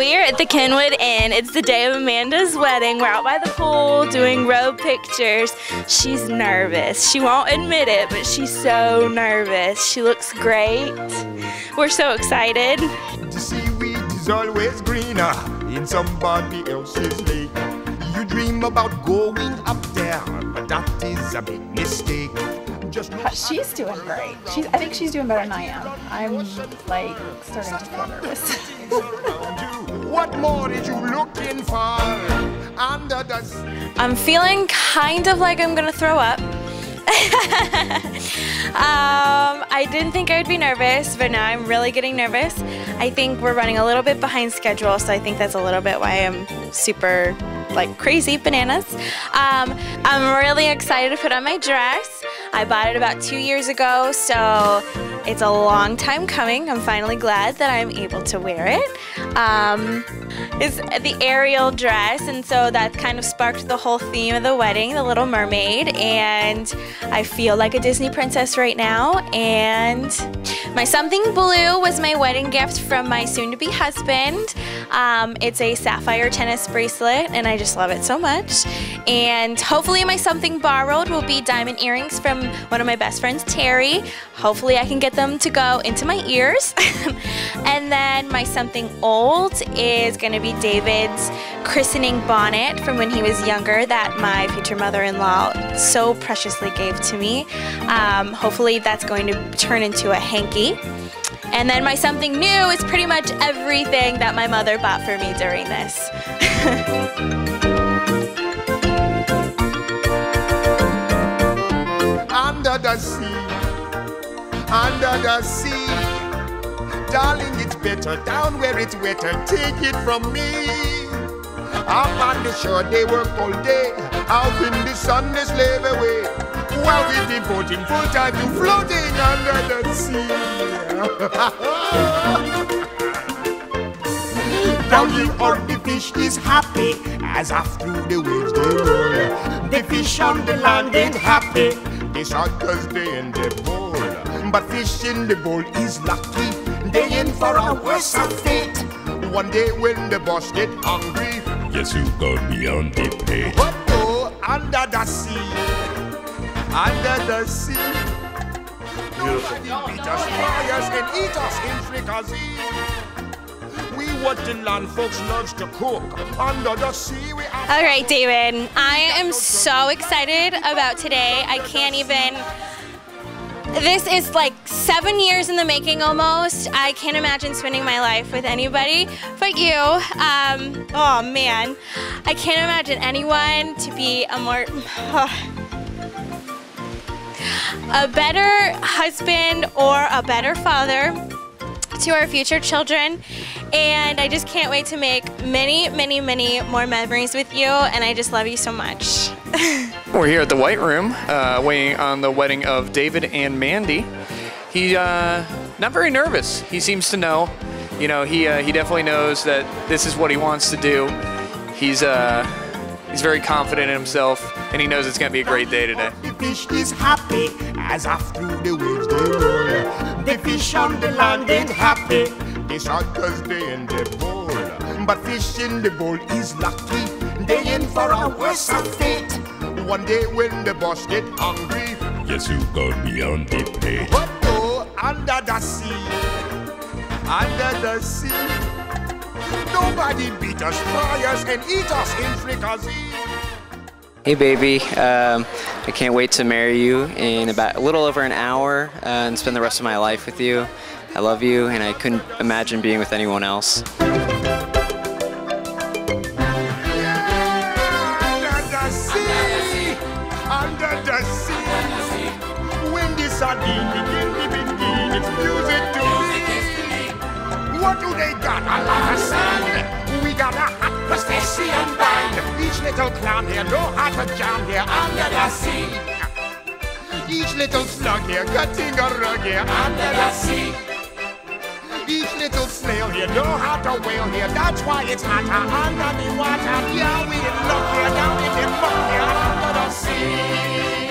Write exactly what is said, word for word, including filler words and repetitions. We're at the Kenwood Inn. It's the day of Amanda's wedding. We're out by the pool doing road pictures. She's nervous. She won't admit it, but she's so nervous. She looks great. We're so excited. The seaweed is always greener in somebody else's lake. You dream about going up there, but that is a big mistake. She's doing great. She's, I think she's doing better than I am. I'm like starting to feel nervous. What more is you looking for? I'm feeling kind of like I'm gonna throw up. um, I didn't think I would be nervous, but now I'm really getting nervous. I think we're running a little bit behind schedule, so I think that's a little bit why I'm super like crazy bananas. Um, I'm really excited to put on my dress. I bought it about two years ago, so it's a long time coming. I'm finally glad that I'm able to wear it. Um, it's the Ariel dress, and so that kind of sparked the whole theme of the wedding, the Little Mermaid, and I feel like a Disney princess right now. And my Something Blue was my wedding gift from my soon-to-be husband. Um, it's a sapphire tennis bracelet, and I just love it so much. And hopefully my Something Borrowed will be diamond earrings from one of my best friends, Terry. Hopefully I can get them to go into my ears. And then my Something Old is going to be David's christening bonnet from when he was younger that my future mother-in-law so preciously gave to me. Um, hopefully that's going to turn into a hanky. And then my Something New is pretty much everything that my mother bought for me during this. Under the sea, under the sea, darling, it's better down where it's wetter. Take it from me. Up on the shore they work all day, out in the sun they slave away, while we devoting full time to floating under the sea. Down the earth the fish is happy, as off through the waves they roll. The fish on the land ain't happy, it's hot cause they in the bowl. But fish in the bowl is lucky, they in for a worse fate. One day when the boss get hungry, yes, you go beyond the pay. But oh, under the sea, under the sea, nobody beat us, fry us and eat us in fricassee. We what the land folks loves to cook. Under the sea we are. All right, David, I am so excited about today. I can't even, this is like seven years in the making almost. I can't imagine spending my life with anybody but you. Um, oh man, I can't imagine anyone to be a more, oh, a better husband or a better father to our future children. And I just can't wait to make many, many, many more memories with you, and I just love you so much. We're here at the White Room, uh, weighing on the wedding of David and Mandy. He's uh, not very nervous. He seems to know. You know, he, uh, he definitely knows that this is what he wants to do. He's, uh, he's very confident in himself, and he knows it's going to be a great day today. The fish is happy as after the waves roll. The fish on the land ain't happy. It's hot cause they in the bowl. But fish in the bowl is lucky, they in for a worse fate. One day when the boss get hungry, yes, you go beyond the pay. But oh, under the sea, under the sea, nobody beat us, fry us and eat us in fricassee. Hey baby, um, I can't wait to marry you in about a little over an hour uh, and spend the rest of my life with you. I love you, and I couldn't imagine being with anyone else. Under the sea, under the sea, when the sardine begin to begin, it's music to me. What do they got? A lot of sand. We got a hot crustacean band. Each little clown here, no heart but jam here, under the sea. Each little slug here, cutting a rug here, under the sea. Each little snail here, know how to whale here. That's why it's hotter under the water. Yeah, we in luck here, down in the muck here, under the sea.